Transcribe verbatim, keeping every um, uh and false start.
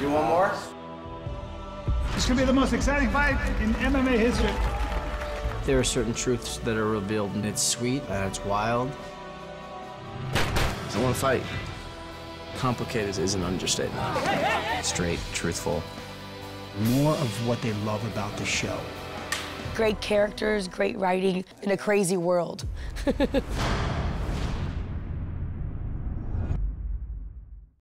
You want more? This could be the most exciting fight in M M A history. There are certain truths that are revealed, and it's sweet, and it's wild. I want to fight. Complicated is an understatement. Straight, truthful. More of what they love about the show. Great characters, great writing, in a crazy world.